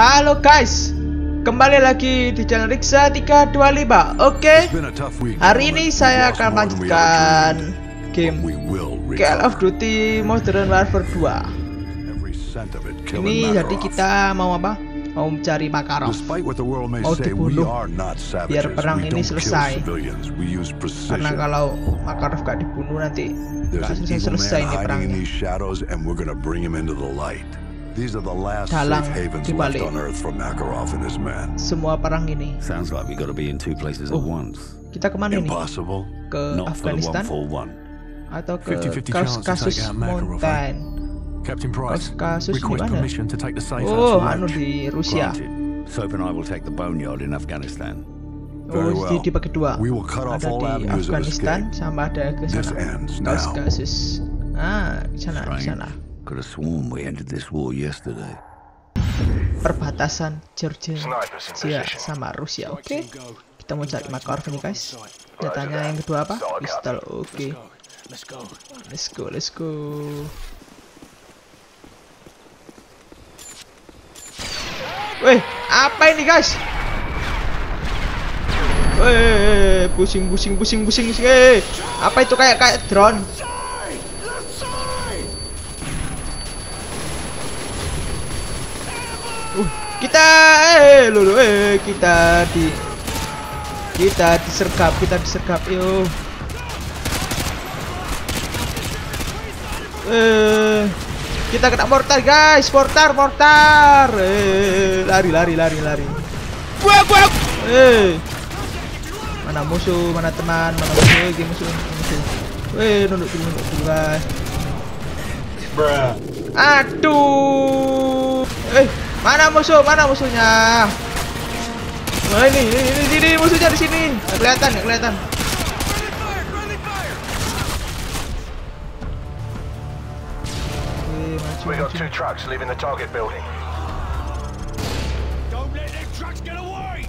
Halo guys, kembali lagi di channel Riksa 325. Oke, hari ini saya akan melanjutkan game Call of Duty Modern Warfare 2. Ini jadi kita mau apa? Mau mencari Makarov, mau dibunuh biar perang ini selesai. Karena kalau Makarov gak dibunuh nanti gak selesai ini perangnya. These are the last safe havens left on Earth for Makarov and his men. Semua perang ini. Sounds like we got to be in two places at once. Kita kemana nih? Ke Afghanistan atau ke kasus Mountain? Captain Price request permission to take the safe house. Oh, anu di Rusia. Soap and I will take the boneyard in Afghanistan. Oh, di pakai dua. Ada di Afghanistan sama ada ke sana. Kasus sana. Could have sworn we ended this war yesterday. Perbatasan Georgia sama Rusia. Oke, kita mau cari Makarov nih guys. Datanya yang kedua apa? Pistol. Oke, let's go. Weh, apa ini guys? Weh, pusing. Eh, apa itu kayak drone? Kita disergap, yo. Kita kena mortar, guys. Mortar. Lari. Mana musuh, mana teman, mana musuh. Nunduk dulu, guys. Aduh. Mana musuhnya? Nah, ini musuhnya di sini. Kelihatan. We got two trucks leaving the target building. Don't let the trucks get away.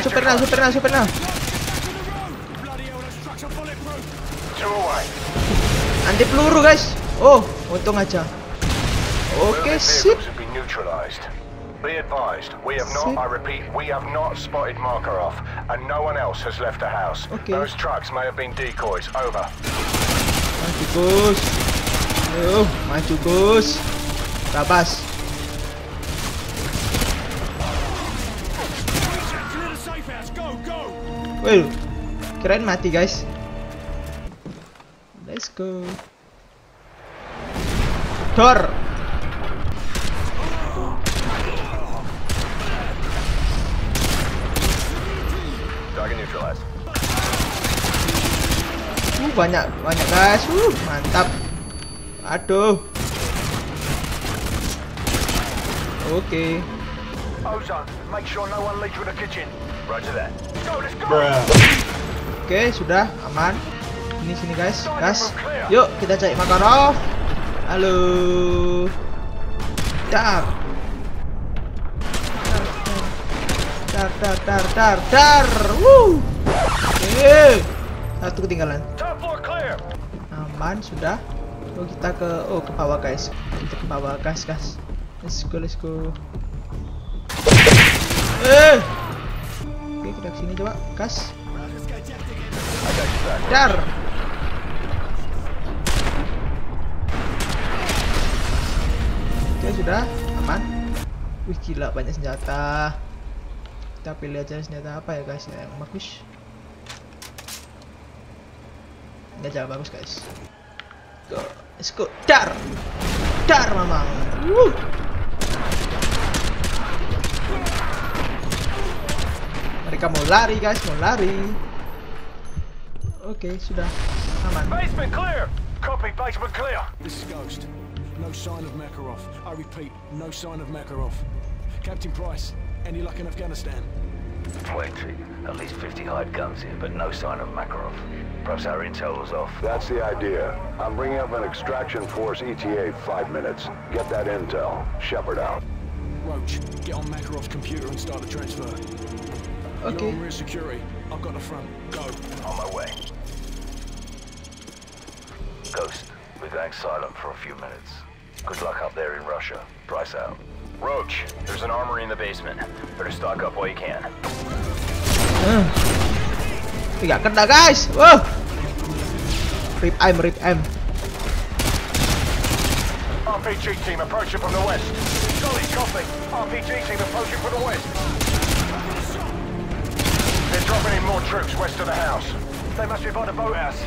Supernal. Anti peluru, guys. Oh, untung aja. Oke, sip. Be advised, we have not, I repeat, we have not spotted Makarov and no one else has left the house. Those trucks may have been decoys. Over. Maju Gus. Tabas. Well, keren mati guys. Let's go. Door. Banyak guys, mantap. Aduh. Oke. Oke, sudah aman. Ini sini guys, gas. Yuk kita cari Makarov. Halo. Dar. Woo. Oke. Satu ketinggalan. Aman sudah. Kita ke bawah guys. Let's go. Oke, kita kesini coba, gas. Dar. Oke, sudah aman. Wih, gila banyak senjata. Kita pilih aja senjata apa ya guys yang bagus. Nggak jalan bagus guys. Go, let's go. Dar mamang. Mereka mau lari guys. Oke, sudah aman. Basement clear. Copy, basement clear. This is Ghost. No sign of Makarov. I repeat, no sign of Makarov. Captain Price, any luck in Afghanistan? 20, at least 50 hide guns here, but no sign of Makarov. Perhaps our intel was off. That's the idea. I'm bringing up an extraction force ETA 5 minutes. Get that intel. Shepherd out. Roach, get on Makarov's computer and start the transfer. Okay. You're on security. I've got the front. Go. On my way. Ghost, we're going silent for a few minutes. Good luck up there in Russia. Price out. Roach, there's an armory in the basement. Better stock up while you can. Tidak kena, guys. Wow. Rip I'm. RPG team approaching from the west. Solid copy. RPG team approaching from the west. They're dropping in more troops west of the house. They must be by the boathouse.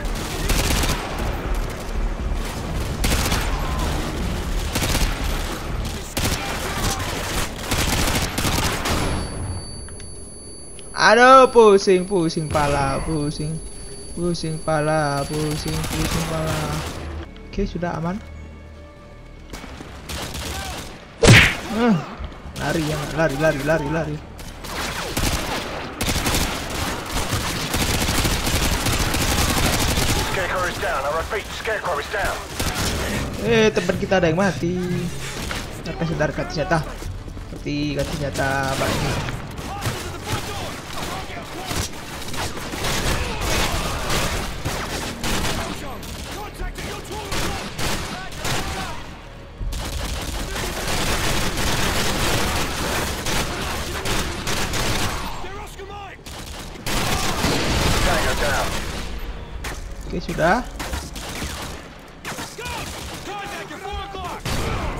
Aduh, pusing pala. Oke, sudah aman. Lari. Scarecrow is down. I repeat, Scarecrow is down. Teman kita ada yang mati. Ganti senjata apa ini? Sudah.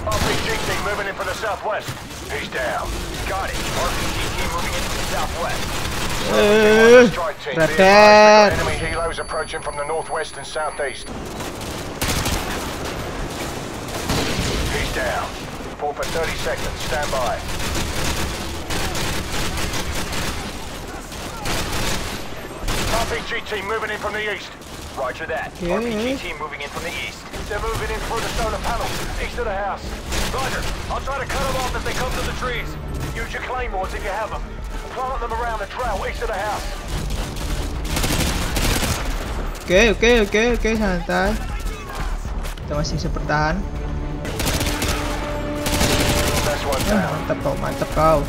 RPG team moving in from the east. Roger that. RPG team moving in from the east. They're moving in through the solar panels, east of the house. Roger, I'll try to cut them off as they come to the trees. Use your claymores if you have them. Plant them around the trail east of the house. Oke, santai. Kita masih bertahan. Mantap kau.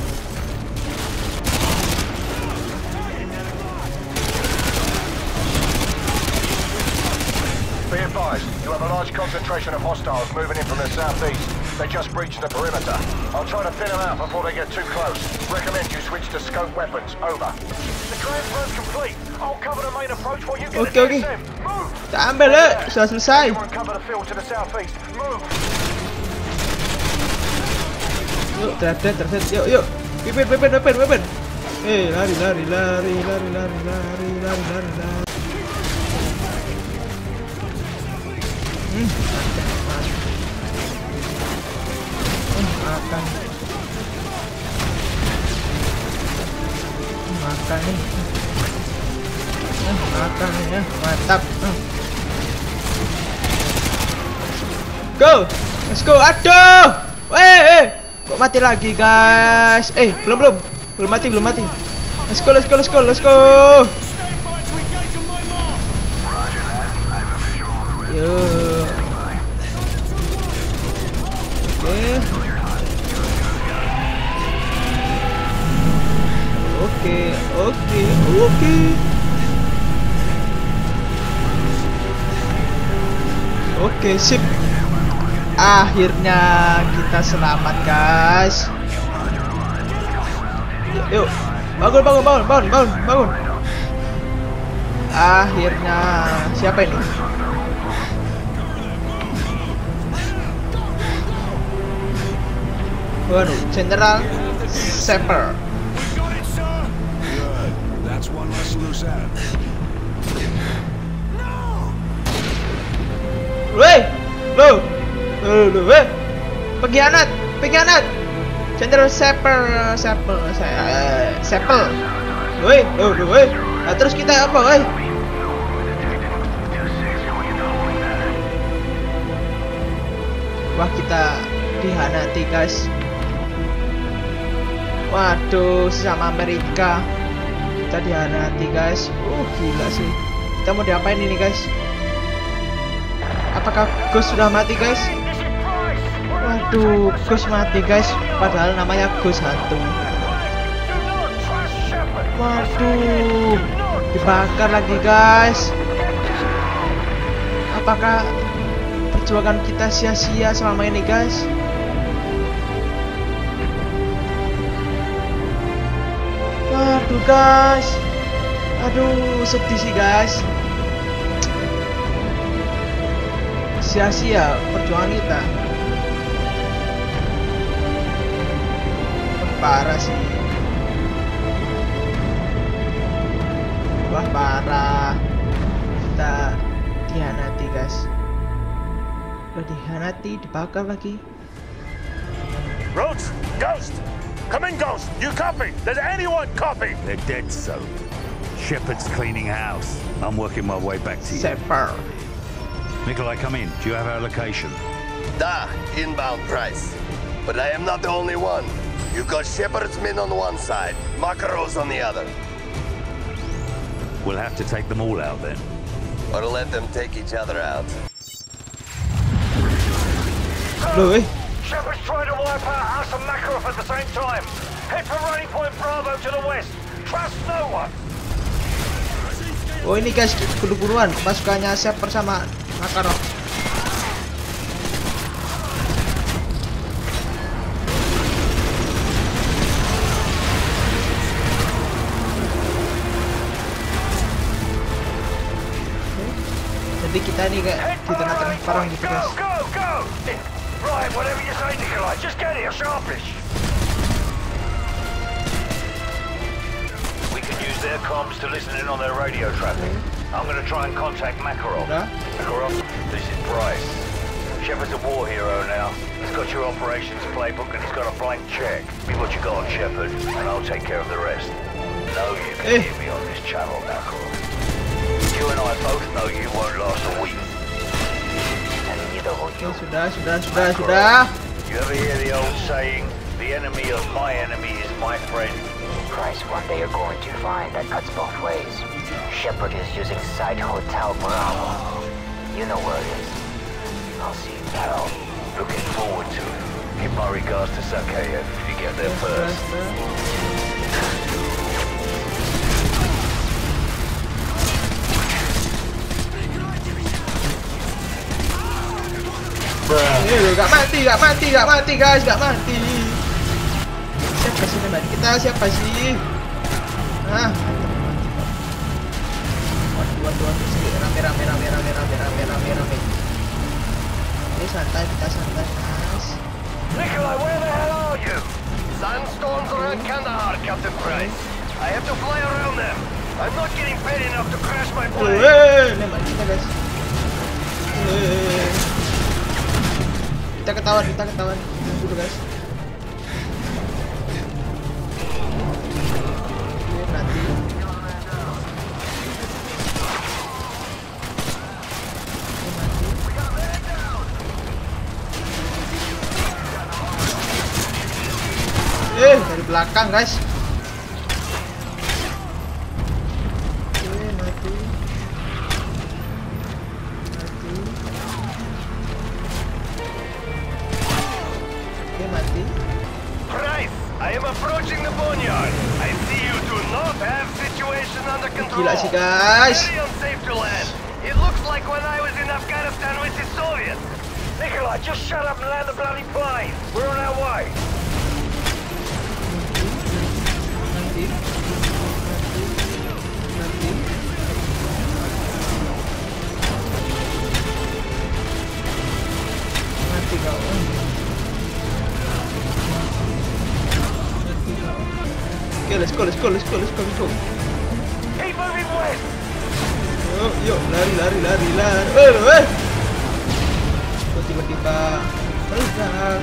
Be advised, you have a large concentration of hostiles moving in from the southeast. They just breached the perimeter. I'll try to thin them out before they get too close. Recommend you switch to scope weapons. Over. The clearance road's complete. I'll cover the main approach while you get the DSM. Move! Everyone cover the field to the southeast. Move! Yuk. Pipin. Lari. Makan ya, mantap. Go, let's go. Aduh, kok mati lagi, guys? Belum mati. Let's go. Yo. Oke, sip. Akhirnya kita selamat, guys. Yuk. Bangun. Akhirnya. Siapa ini? Waduh, General Shepherd. Woi, pengkhianat, General Shepherd. Woi, nah, terus kita apa, woi? Wah, kita dihanati, guys. Waduh, sama Amerika kita dihanati, guys. Gila sih. Kita mau diapain ini, guys? Apakah Ghost sudah mati, guys? Waduh, Ghost mati, guys. Padahal namanya Ghost hantu. Waduh, dibakar lagi, guys. Apakah perjuangan kita sia-sia selama ini, guys? guys. Aduh, sedih sih guys. Sia-sia perjuangan kita. Parah sih. Wah, parah. Kita dihianati guys. Udah dihianati, dibakar lagi. Roach, Ghost, come in, Ghost. You copy? Does anyone copy? They're dead, so. Shepherd's cleaning house. I'm working my way back to you. Shepherd. Nikolai, come in. Do you have our location? Da, inbound Price. But I am not the only one. You got Shepherd's men on one side, Makarov's on the other. We'll have to take them all out then. Or let them take each other out. Louis. Shepard's trying to wipe out us and Makarov at the same time. Head for Running Point Bravo to the west. Trust no one. Oh ini guys, buru-buruan pasukannya Shepherd sama Makarov. Jadi kita nih kayak di tengah-tengah perang gitu guys. Right, whatever you say, Nikolai, just get here, sharpish. We can use their comms to listen in on their radio traffic. I'm going to try and contact Makarov. Makarov, this is Price. Shepherd's a war hero now. He's got your operations playbook and he's got a blank check. Be what you got, Shepherd, and I'll take care of the rest. No, you can hear me on this channel, Makarov. You and I both know you won't last a week. Ya, sudah. You ever hear the old saying, the enemy of my enemy is my friend? Price, one day you're going to find that cuts both ways. Shepherd is using side hotel Bravo. You know where it is. I'll see you now. Looking forward to it. Give my regards to Sakayev if you get there first. Ini gak mati guys, gak mati. Siapa sih teman kita, siapa sih? Nah, waduh sini rame. Ini santai, kita santai guys. Nikolai, where the hell are you? Sandstorms around Kandahar, Captain Price. I have to fly around them. I'm not getting paid enough to crash my plane. Teman kita guys. Kita ketahuan dulu guys. Nanti dari belakang guys. Gila sih guys. It looks like when I was in Afghanistan with the Soviets. Nikolai, just shut up and land the bloody plane. We're on our way. Okay, let's go. Yuk, lari. Kok tiba-tiba meledak?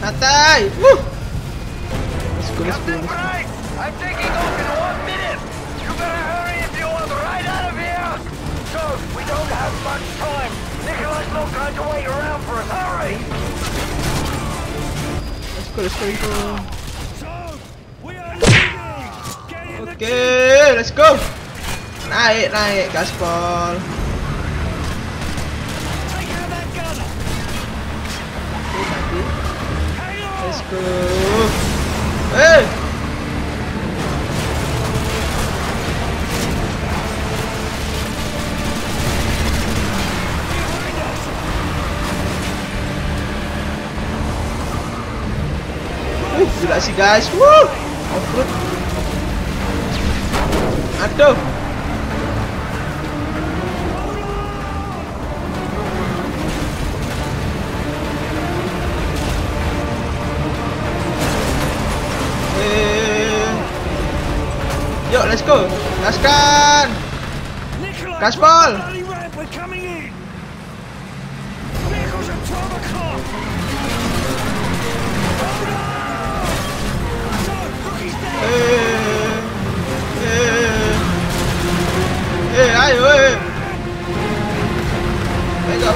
Santai. Let's go. We don't have much time. Nikolai's not going to wait around for us. Hurry! Let's go. Okay, let's go. Naik, gaspol. Let's go. Hey. Gila sih guys. Woo! Off-road. Aduh. Yuk, let's go. Gaskan. Gaspol. Ayo, Pegang.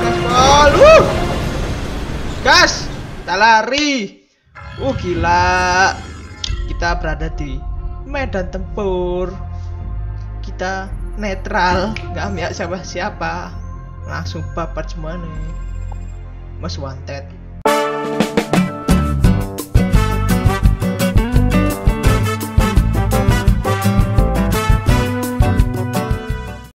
Gaspol. Gas. Kita lari. Gila. Kita berada di medan tempur, kita netral, nggak ambil siapa-siapa, langsung baper cuman nih, mas wanted.